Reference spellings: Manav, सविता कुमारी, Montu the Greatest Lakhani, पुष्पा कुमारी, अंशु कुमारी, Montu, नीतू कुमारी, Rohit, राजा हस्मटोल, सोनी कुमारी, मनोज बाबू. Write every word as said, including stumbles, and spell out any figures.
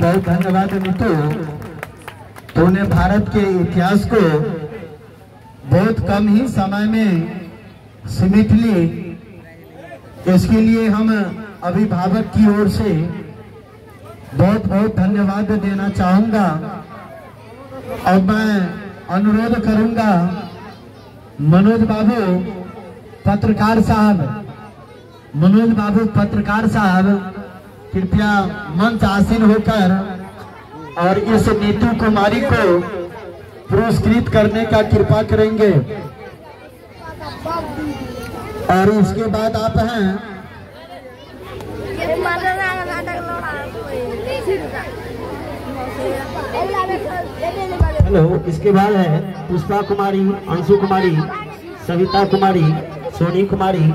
बहुत बहुत धन्यवाद नीतू। तूने भारत के इतिहास को बहुत कम ही समय में समेट ली, इसके लिए हम अभिभावक की ओर से बहुत बहुत धन्यवाद देना चाहूँगा। और मैं अनुरोध करूँगा मनोज बाबू पत्रकार साहब, मनोज बाबू पत्रकार साहब कृपया मंच आसीन होकर और इस नीतू कुमारी को पुरस्कृत करने का कृपा करेंगे। और उसके बाद आप हैं हेलो, इसके बाद है पुष्पा कुमारी, अंशु कुमारी, सविता कुमारी, सोनी कुमारी।